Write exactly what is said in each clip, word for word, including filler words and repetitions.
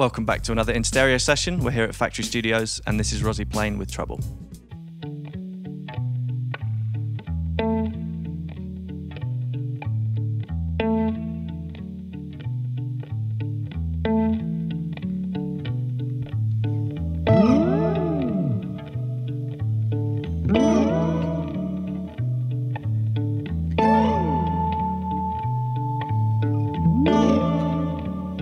Welcome back to another In Stereo session. We're here at Factory Studios and this is Rozi Plain with Trouble. Thank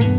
you.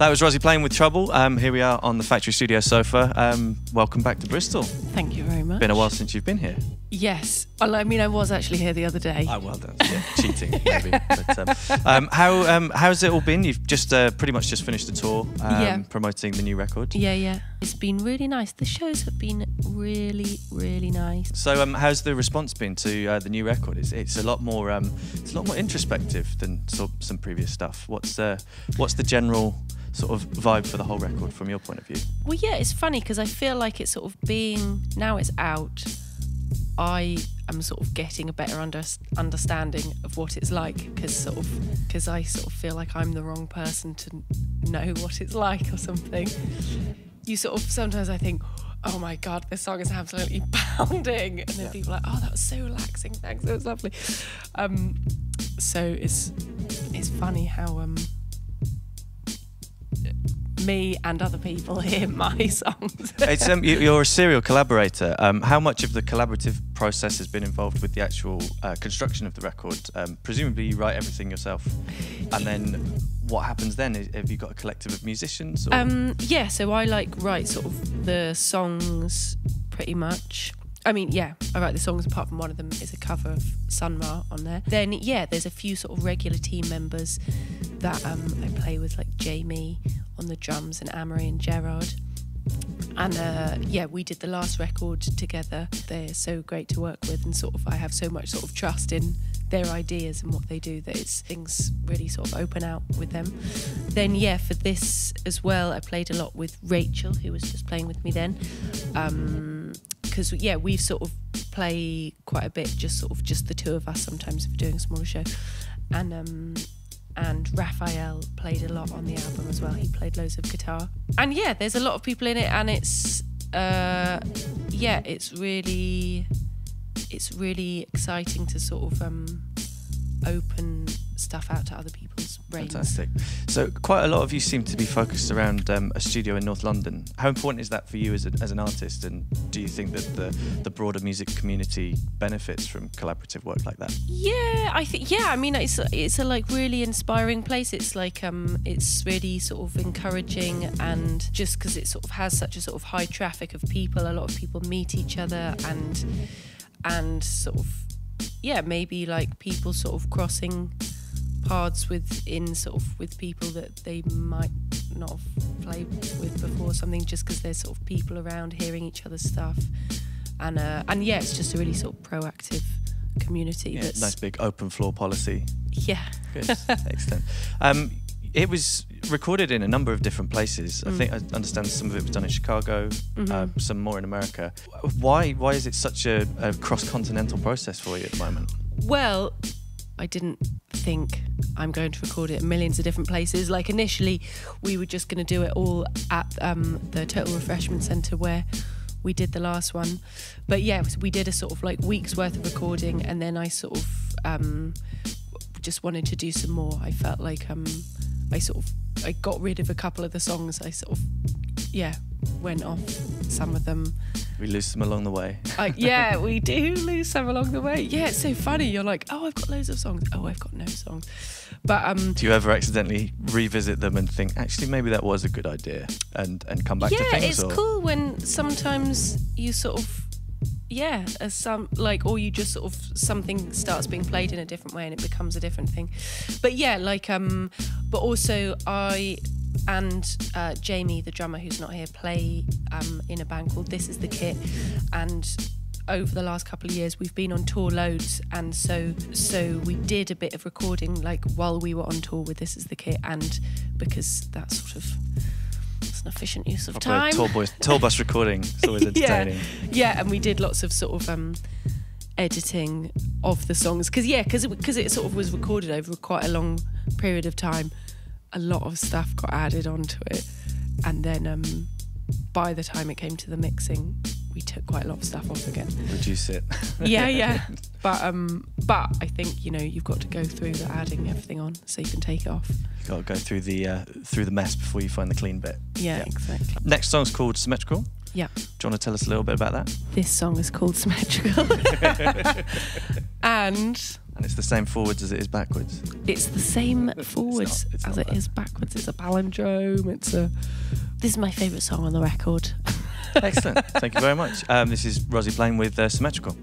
That was Rozi Plain with Trouble. Um, here we are on the Factory Studio sofa. Um, welcome back to Bristol. Thank you very much. Been a while since you've been here. Yes. Well, I mean, I was actually here the other day. Oh, well done. Yeah, cheating, maybe. But, um, um, how um, how's it all been? You've just uh, pretty much just finished the tour, um, yeah. promoting the new record. Yeah, yeah. It's been really nice. The shows have been really, really nice. So, um, how's the response been to uh, the new record? It's, it's a lot more, um, it's a lot more introspective than so, some previous stuff. What's uh, what's the general sort of vibe for the whole record from your point of view? Well, yeah, it's funny because I feel like it's sort of being, now it's out, I am sort of getting a better under, understanding of what it's like, because sort of, because I sort of feel like I'm the wrong person to know what it's like or something. You sort of, sometimes I think, oh my God, this song is absolutely pounding. And then yeah. people are like, oh, that was so relaxing, thanks, that was lovely. Um, so it's, it's funny how, um, me and other people hear my songs. It's, um, you're a serial collaborator. Um, how much of the collaborative process has been involved with the actual uh, construction of the record? Um, presumably you write everything yourself, and then what happens then? Have you got a collective of musicians? Or? Um, yeah, so I like write sort of the songs pretty much. I mean, yeah, I write the songs, apart from one of them is a cover of Sun Ra on there. Then, yeah, there's a few sort of regular team members that um, I play with, like Jamie on the drums and Amory and Gerard. And, uh, yeah, we did the last record together. They're so great to work with, and sort of I have so much sort of trust in their ideas and what they do that it's, things really sort of open out with them. Then, yeah, for this as well, I played a lot with Rachel, who was just playing with me then. Um... Because, yeah, we sort of play quite a bit, just sort of just the two of us sometimes if we're doing a smaller show. And um, and Raphael played a lot on the album as well. He played loads of guitar. And, yeah, there's a lot of people in it, and it's, uh, yeah, it's really, it's really exciting to sort of um, open stuff out to other people's brains. Fantastic. So quite a lot of you seem to be focused around um, a studio in North London. How important is that for you as, a, as an artist, and do you think that the, the broader music community benefits from collaborative work like that? Yeah, I think, yeah, I mean, it's, it's a like really inspiring place. It's like, um, it's really sort of encouraging, and just because it sort of has such a sort of high traffic of people, a lot of people meet each other, and, and sort of, yeah, maybe like people sort of crossing paths within sort of with people that they might not have played with before or something, just because there's sort of people around hearing each other's stuff, and uh, and yeah, it's just a really sort of proactive community. Yeah, that's nice big open floor policy. Yeah, good. Excellent. Um, it was recorded in a number of different places. Mm. I think I understand some of it was done in Chicago, mm-hmm. uh, some more in America. Why why is it such a, a cross-continental process for you at the moment? Well, I didn't think I'm going to record it in millions of different places. Like initially, we were just going to do it all at um, the Total Refreshment Centre where we did the last one. But yeah, we did a sort of like week's worth of recording, and then I sort of um, just wanted to do some more. I felt like um, I sort of I got rid of a couple of the songs. I sort of yeah went off some of them. We lose some along the way. uh, yeah, we do lose some along the way. Yeah, it's so funny. You're like, oh, I've got loads of songs. Oh, I've got no songs. But um, do you ever accidentally revisit them and think, actually, maybe that was a good idea, and and come back yeah, to things? Yeah, it's or? cool when sometimes you sort of, yeah, as some like, or you just sort of something starts being played in a different way and it becomes a different thing. But yeah, like um, but also I. And uh, Jamie, the drummer who's not here, play um, in a band called This Is The Kit. And over the last couple of years, we've been on tour loads. And so so we did a bit of recording like while we were on tour with This Is The Kit. And because that sort of, it's an efficient use of time. Tour, boys, tour bus recording, it's always entertaining. Yeah. yeah, and we did lots of sort of um, editing of the songs. Because yeah, because it, it sort of was recorded over quite a long period of time. A lot of stuff got added onto it, and then um, by the time it came to the mixing, we took quite a lot of stuff off again. Reduce it. yeah, yeah. But um, but I think you know you've got to go through the adding everything on so you can take it off. You've got to go through the uh, through the mess before you find the clean bit. Yeah, yeah, exactly. Next song's called Symmetrical. Yeah. Do you want to tell us a little bit about that? This song is called Symmetrical, and. And it's the same forwards as it is backwards. It's the same forwards it's not, it's as it bad. is backwards. It's a palindrome. It's a. This is my favourite song on the record. Excellent. Thank you very much. Um, this is Rozi Plain with uh, Symmetrical.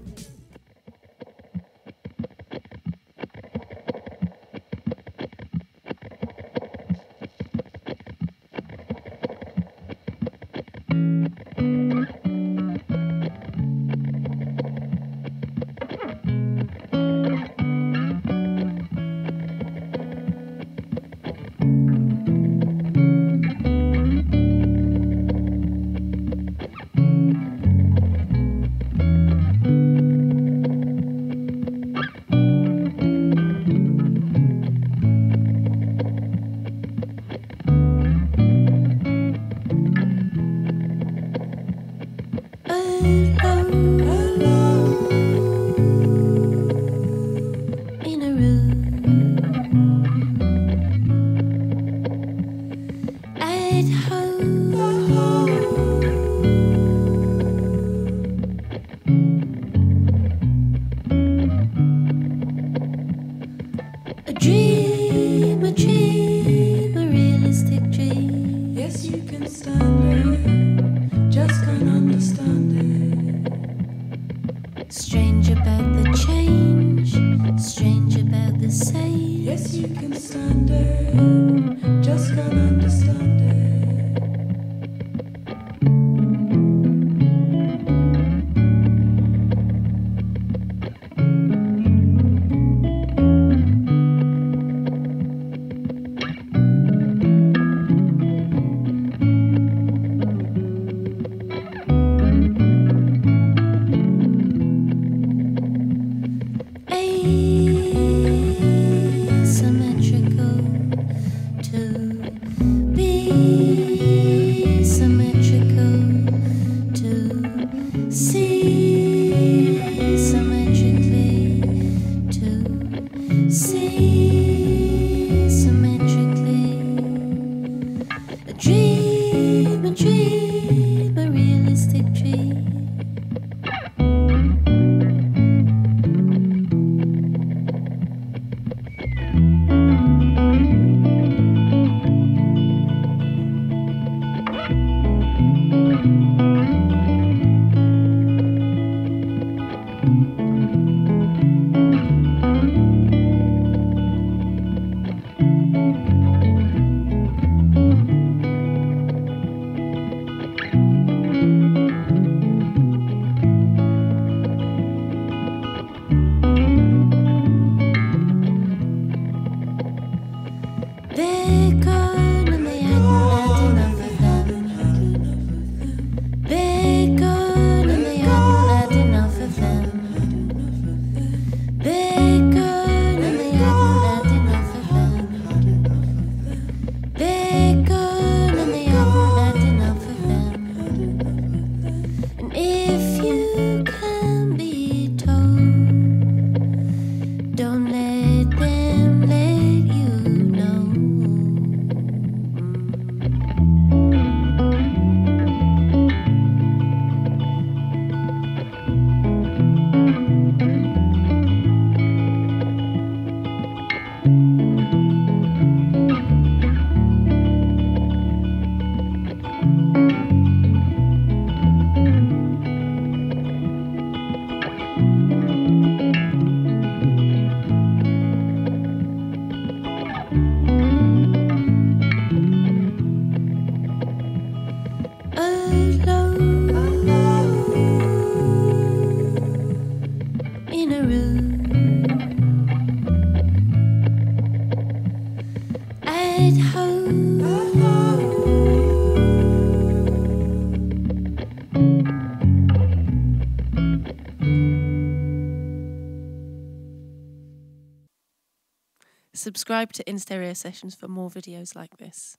Subscribe to In Stereo Sessions for more videos like this.